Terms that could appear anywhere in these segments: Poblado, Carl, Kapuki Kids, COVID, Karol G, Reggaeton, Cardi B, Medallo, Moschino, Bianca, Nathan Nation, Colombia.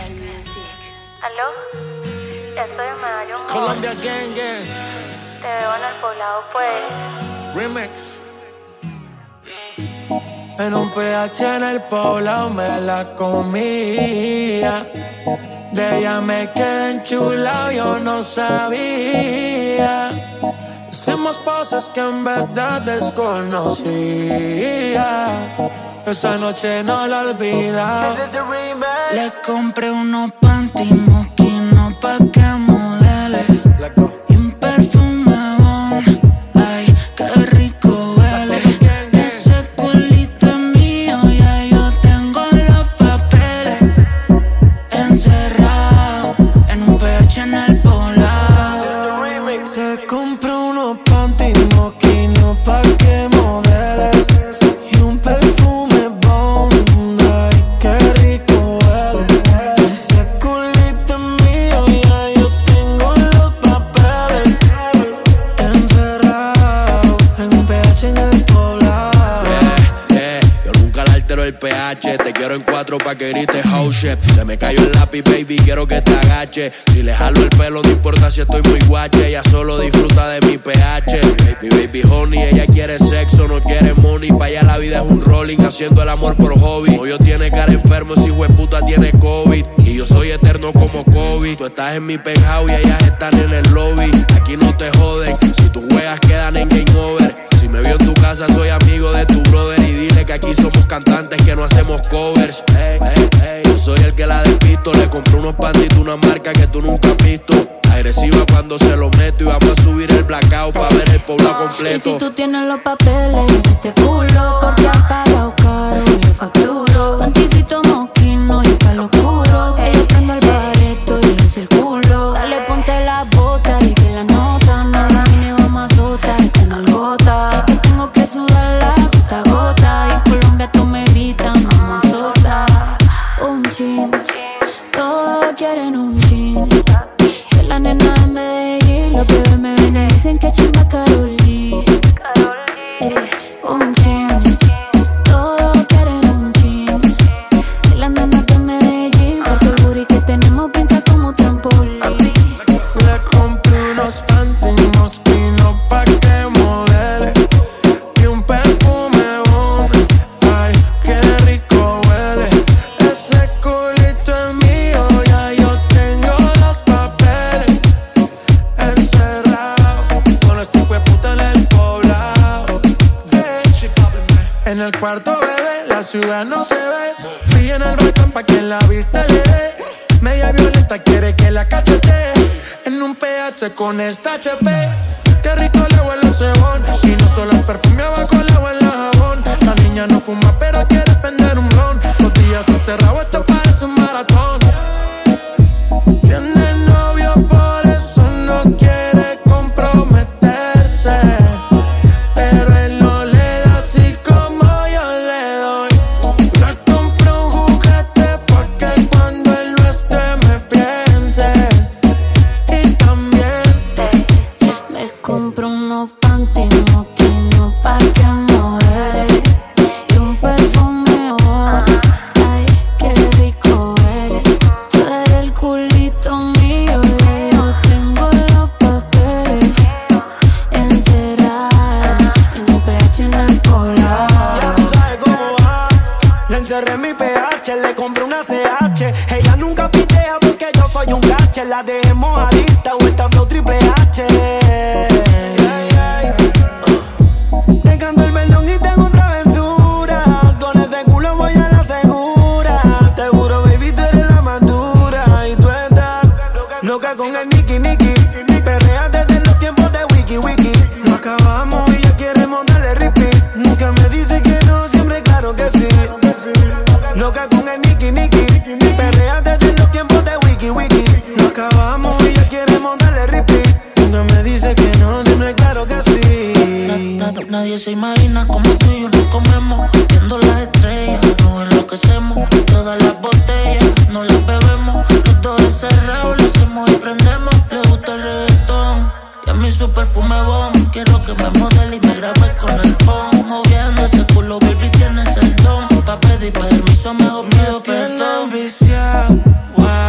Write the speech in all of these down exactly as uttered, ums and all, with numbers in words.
Aló, ya estoy en Medallo. Colombia Gang Gang. Te veo en el Poblado, pues. Remix. En un P H en el Poblado me la comía. De ella me quedé enchulado, yo no sabía. Hicimos cosas que en verdad desconocía. Esa noche no la olvidaba. Le compré unos panty Moschino pa' que modele y un perfume bon, ay, qué rico huele. Ese culito es mío, ya yo tengo los papeles. Encerrado en un P H en el Poblado. Le compré unos panty Moschino pa' que modele y un perfume. Te quiero en cuatro pa' que grites house shit. Se me cayó el lápiz, baby, quiero que te agache. Si le jalo el pelo, no importa si estoy muy guache. Ella solo disfruta de mi pH. Mi baby honey, ella quiere sexo, no quiere money. Pa' ella la vida es un rolling, haciendo el amor por hobby. Como yo tiene cara enfermo, ese hueputa tiene COVID. Y yo soy eterno como COVID. Tú estás en mi penthouse y ellas están en el lobby. Aquí no te joden, si tus juegas quedan en game over. Si me vio en tu casa, soy amigo de tu brother. Y dile que aquí somos cantantes, que no hacemos covers. Ey, ey, ey, yo soy el que la despisto. Le compré unos panditos, una marca que tú nunca has visto. Agresiva cuando se lo meto. Y vamos a subir el blackout pa' ver el Poblado completo. Y si tú tienes los papeles, te culo, porque has pagado caro, yo facturo. Panticito Moschino y pa' lo oscuro, que yo prendo el bareto y lo circulo. Dale, ponte la bota y que la nota no domine, vamos a sota. Esta no es gota, que tengo que sudarla gota a gota. Y en Colombia tú me gritas, mamá sota. Un chin, todos quieren un chin. Que la nena de Medellín, los bebés me ven y dicen que chimba Karol G. Eh, un chin, todos quieren un chin. Que la nena de Medellín, porque el booty que tenemos brinca como trampolín. Le compré unos panty Moschino pa' que modele y un perfume bon, ay, qué rico huele. Ese culito es mío, ya yo tengo los papeles. Encerrado con este hueputa en el Poblado. En el cuarto bebé, la ciudad no se ve. Fui en el balcón pa' que la vista le dé. Media violenta quiere que la cachetee. En un P H con esta H P. Qué rico le huele el cebón. Y no solo el perfume, abajo le huele el jabón. La niña no fuma pero quiere prender un ron. Los días encerrados, esto parece un maratón. Tiene novio, por eso no quiere comprometerse. Pero él no le da así como yo le doy. Le compré un juguete porque cuando él no esté me piense. Y también me compré unos panty Moschino pa' que modele y un perfume bon, ay, qué rico eres. Tú eres el culito mío, y yo tengo los papeles. Encerrado en un P H en el Poblado. Ya tú sabes cómo va. Le encerré en mi P H, le compré una C H. Ella nunca pitea porque yo soy un gache. La dejé mojadita, vuelta flow triple H. Loca con el Nicky, Nicky, perrea desde los tiempos de Wiki, Wiki. Lo acabamos y ya queremos darle repeat. Nunca me dice que no, siempre claro que sí. Loca con el Nicky, Nicky, perrea desde los tiempos de Wiki, Wiki. Lo acabamos y ya queremos darle repeat. Nunca me dice que no, siempre claro que sí. Nadie se imagina como tú y yo nos comemos. Viendo las estrellas, nos enloquecemos. Todas las botellas, no las bebemos. Los dos encerrados. Y prendemos, le gusta el reggaetón. Y a mí su perfume bon. Quiero que me modele y me grabe con el phone. Moviendo ese culo, baby, tienes el don. Pa' pedir permiso, mejor pido perdón. Me tienen viciado, wow.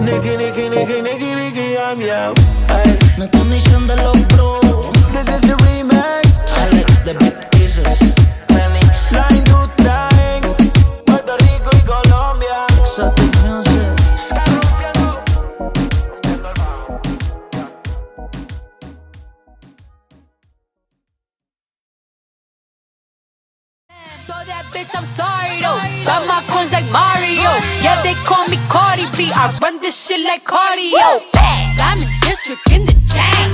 Nicky, Nicky, Nicky, Nicky, Nicky, I'm ya. Nathan Nation de los Bros. This is the remix. Alex, the big pieces. Phoenix. Line to Tang. Puerto Rico y Colombia. Exotic music. Está rompiendo. So that bitch, I'm sorry though. Got my coins like Mario. Yeah, they call me Cardi B. I run this shit like cardio. I'm a district in the chain.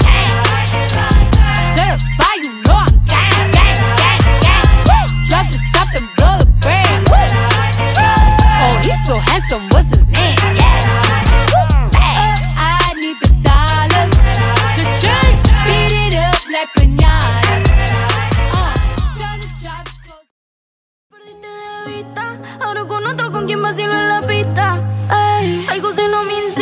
Set up by, you know I'm gang, gang, gang, gang. Drop the top and blow the brand. Oh, he's so handsome. What's his name? I need the dollars to change. Beat it up like piñata. Ahora con otro, con quien vacilo en la pista. Ay, algo se no me